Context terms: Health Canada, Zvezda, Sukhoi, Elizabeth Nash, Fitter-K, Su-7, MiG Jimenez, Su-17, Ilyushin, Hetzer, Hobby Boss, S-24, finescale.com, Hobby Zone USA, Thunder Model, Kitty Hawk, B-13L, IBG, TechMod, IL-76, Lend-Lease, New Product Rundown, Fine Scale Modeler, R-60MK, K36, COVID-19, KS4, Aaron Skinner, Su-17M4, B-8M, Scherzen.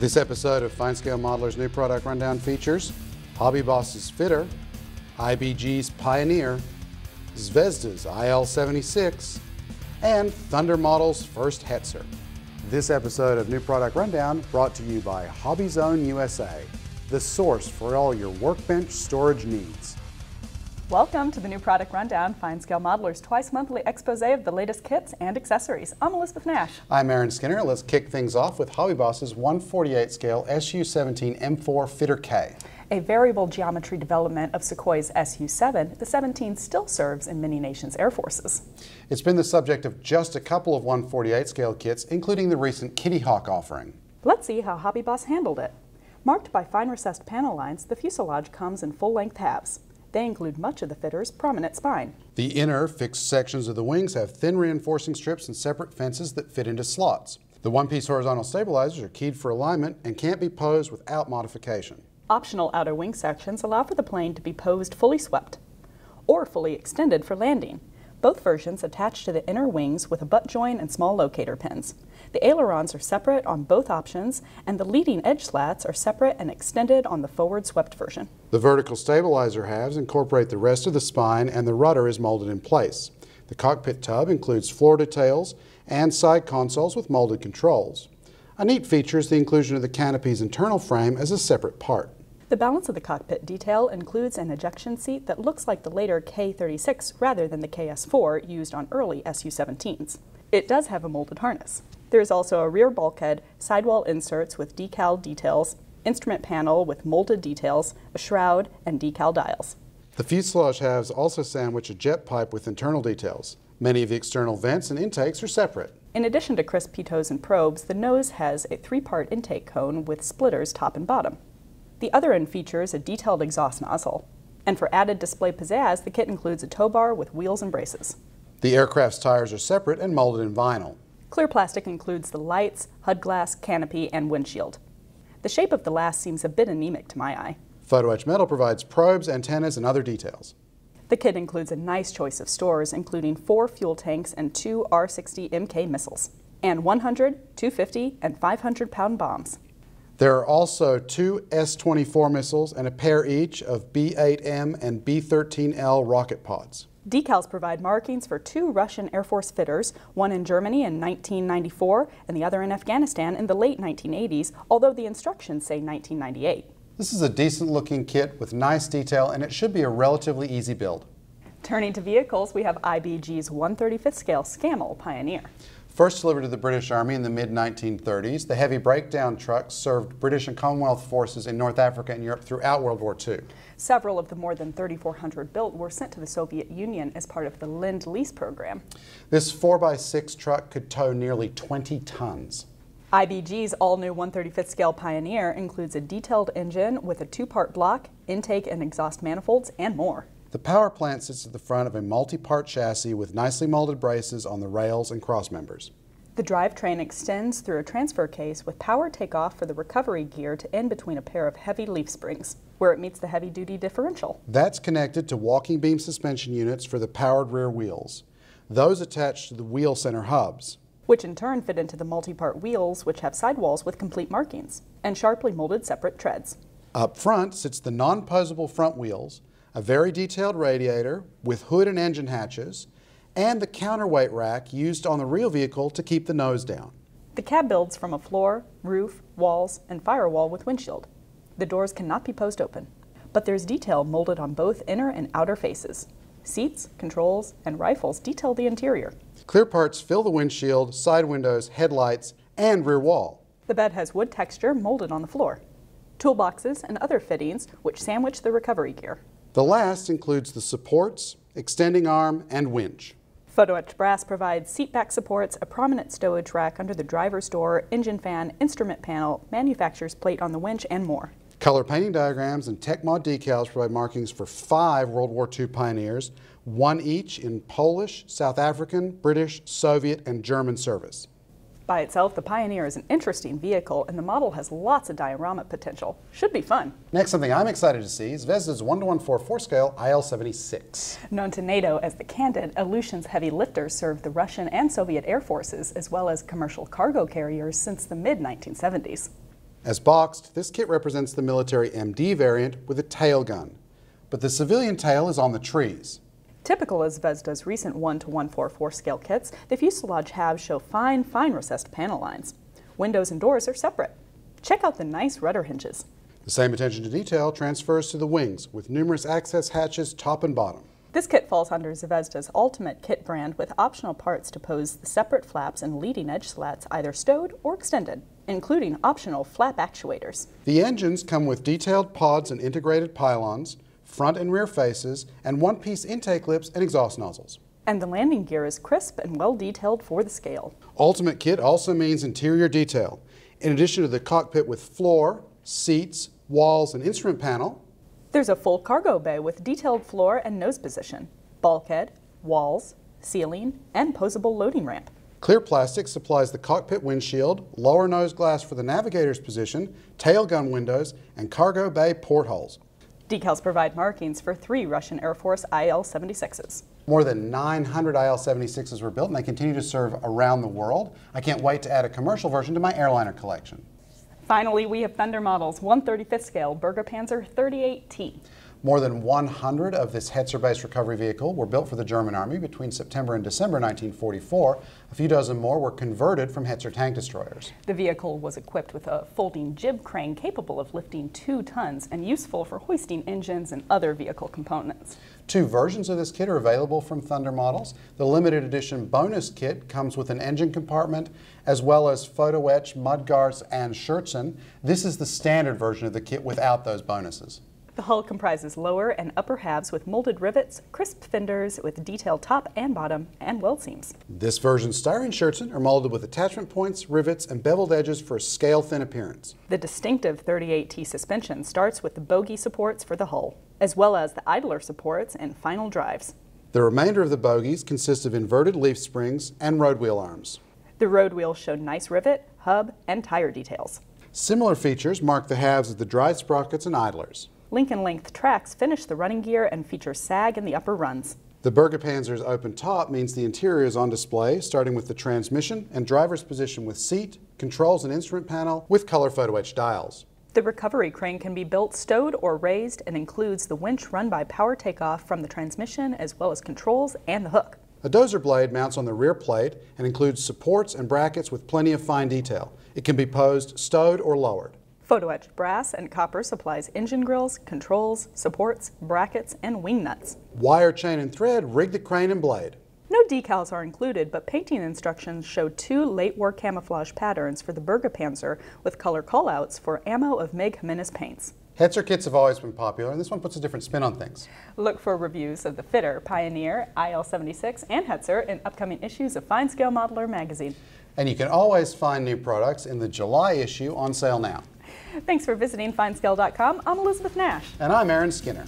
This episode of Fine Scale Modeler's new product rundown features Hobby Boss's Fitter, IBG's Pioneer, Zvezda's IL-76, and Thunder Model's first Hetzer. This episode of New Product Rundown brought to you by Hobby Zone USA, the source for all your workbench storage needs. Welcome to the New Product Rundown, Fine Scale Modeler's twice-monthly expose of the latest kits and accessories. I'm Elizabeth Nash. I'm Aaron Skinner. Let's kick things off with Hobby Boss's 1/48 scale Su-17M4 Fitter K. A variable geometry development of Sukhoi's Su-7, the 17 still serves in many nations' air forces. It's been the subject of just a couple of 1/48 scale kits, including the recent Kitty Hawk offering. Let's see how Hobby Boss handled it. Marked by fine recessed panel lines, the fuselage comes in full-length halves. They include much of the fitter's prominent spine. The inner fixed sections of the wings have thin reinforcing strips and separate fences that fit into slots. The one-piece horizontal stabilizers are keyed for alignment and can't be posed without modification. Optional outer wing sections allow for the plane to be posed fully swept or fully extended for landing. Both versions attach to the inner wings with a butt join and small locator pins. The ailerons are separate on both options, and the leading edge slats are separate and extended on the forward swept version. The vertical stabilizer halves incorporate the rest of the spine, and the rudder is molded in place. The cockpit tub includes floor details and side consoles with molded controls. A neat feature is the inclusion of the canopy's internal frame as a separate part. The balance of the cockpit detail includes an ejection seat that looks like the later K36 rather than the KS4 used on early Su-17s. It does have a molded harness. There is also a rear bulkhead, sidewall inserts with decal details, instrument panel with molded details, a shroud, and decal dials. The fuselage halves also sandwich a jet pipe with internal details. Many of the external vents and intakes are separate. In addition to crisp pivots and probes, the nose has a three-part intake cone with splitters top and bottom. The other end features a detailed exhaust nozzle. And for added display pizzazz, the kit includes a tow bar with wheels and braces. The aircraft's tires are separate and molded in vinyl. Clear plastic includes the lights, HUD glass, canopy, and windshield. The shape of the last seems a bit anemic to my eye. Photoetched metal provides probes, antennas, and other details. The kit includes a nice choice of stores, including 4 fuel tanks and 2 R-60MK missiles, and 100, 250, and 500-pound bombs. There are also 2 S-24 missiles and a pair each of B-8M and B-13L rocket pods. Decals provide markings for 2 Russian Air Force fitters, one in Germany in 1994 and the other in Afghanistan in the late 1980s, although the instructions say 1998. This is a decent-looking kit with nice detail, and it should be a relatively easy build. Turning to vehicles, we have IBG's 1/35 scale Scammell Pioneer. First delivered to the British Army in the mid-1930s, the heavy breakdown truck served British and Commonwealth forces in North Africa and Europe throughout World War II. Several of the more than 3,400 built were sent to the Soviet Union as part of the Lend-Lease program. This 4x6 truck could tow nearly 20 tons. IBG's all-new 1/35 scale Pioneer includes a detailed engine with a 2-part block, intake and exhaust manifolds, and more. The power plant sits at the front of a multi-part chassis with nicely molded braces on the rails and crossmembers. The drivetrain extends through a transfer case with power takeoff for the recovery gear to end between a pair of heavy leaf springs, where it meets the heavy-duty differential. That's connected to walking beam suspension units for the powered rear wheels. Those attach to the wheel center hubs, which in turn fit into the multi-part wheels, which have sidewalls with complete markings and sharply molded separate treads. Up front sits the non-posable front wheels, a very detailed radiator with hood and engine hatches, and the counterweight rack used on the real vehicle to keep the nose down. The cab builds from a floor, roof, walls, and firewall with windshield. The doors cannot be posed open, but there's detail molded on both inner and outer faces. Seats, controls, and rifles detail the interior. Clear parts fill the windshield, side windows, headlights, and rear wall. The bed has wood texture molded on the floor, toolboxes, and other fittings which sandwich the recovery gear. The last includes the supports, extending arm, and winch. Photoetched brass provides seatback supports, a prominent stowage rack under the driver's door, engine fan, instrument panel, manufacturer's plate on the winch, and more. Color painting diagrams and TechMod decals provide markings for 5 World War II Pioneers, 1 each in Polish, South African, British, Soviet, and German service. By itself, the Pioneer is an interesting vehicle, and the model has lots of diorama potential. Should be fun. Next, something I'm excited to see is Zvezda's 1/144 scale IL-76. Known to NATO as the Candid, Ilyushin's heavy lifters served the Russian and Soviet air forces as well as commercial cargo carriers since the mid-1970s. As boxed, this kit represents the military MD variant with a tail gun, but the civilian tail is on the trees. Typical of Zvezda's recent 1-to-144 scale kits, the fuselage halves show fine recessed panel lines. Windows and doors are separate. Check out the nice rudder hinges. The same attention to detail transfers to the wings with numerous access hatches top and bottom. This kit falls under Zvezda's ultimate kit brand with optional parts to pose the separate flaps and leading edge slats either stowed or extended, including optional flap actuators. The engines come with detailed pods and integrated pylons, front and rear faces, and one-piece intake lips and exhaust nozzles. And the landing gear is crisp and well detailed for the scale. Ultimate kit also means interior detail. In addition to the cockpit with floor, seats, walls, and instrument panel, there's a full cargo bay with detailed floor and nose position, bulkhead, walls, ceiling, and posable loading ramp. Clear plastic supplies the cockpit windshield, lower nose glass for the navigator's position, tail gun windows, and cargo bay portholes. Decals provide markings for 3 Russian Air Force IL-76s. More than 900 IL-76s were built, and they continue to serve around the world. I can't wait to add a commercial version to my airliner collection. Finally, we have Thunder Model's 1/35 scale Bergepanzer 38T. More than 100 of this Hetzer-based recovery vehicle were built for the German Army between September and December 1944. A few dozen more were converted from Hetzer tank destroyers. The vehicle was equipped with a folding jib crane capable of lifting 2 tons and useful for hoisting engines and other vehicle components. 2 versions of this kit are available from Thunder Models. The limited edition bonus kit comes with an engine compartment as well as photo etch, mudguards, and Scherzen. This is the standard version of the kit without those bonuses. The hull comprises lower and upper halves with molded rivets, crisp fenders with detailed top and bottom, and weld seams. This version's styrene Scherzen are molded with attachment points, rivets, and beveled edges for a scale-thin appearance. The distinctive 38T suspension starts with the bogie supports for the hull, as well as the idler supports and final drives. The remainder of the bogies consist of inverted leaf springs and road wheel arms. The road wheels show nice rivet, hub, and tire details. Similar features mark the halves of the drive sprockets and idlers. Lincoln-length tracks finish the running gear and feature sag in the upper runs. The Bergepanzer's open top means the interior is on display, starting with the transmission and driver's position with seat, controls and instrument panel with color photo etch dials. The recovery crane can be built stowed or raised and includes the winch run by power takeoff from the transmission as well as controls and the hook. A dozer blade mounts on the rear plate and includes supports and brackets with plenty of fine detail. It can be posed, stowed or lowered. Photo-etched brass and copper supplies engine grills, controls, supports, brackets, and wing nuts. Wire, chain, and thread rig the crane and blade. No decals are included, but painting instructions show 2 late war camouflage patterns for the Bergepanzer with color callouts for ammo of MiG Jimenez paints. Hetzer kits have always been popular, and this one puts a different spin on things. Look for reviews of the Fitter, Pioneer, IL-76, and Hetzer in upcoming issues of Fine Scale Modeler magazine. And you can always find new products in the July issue on sale now. Thanks for visiting finescale.com. I'm Elizabeth Nash. And I'm Aaron Skinner.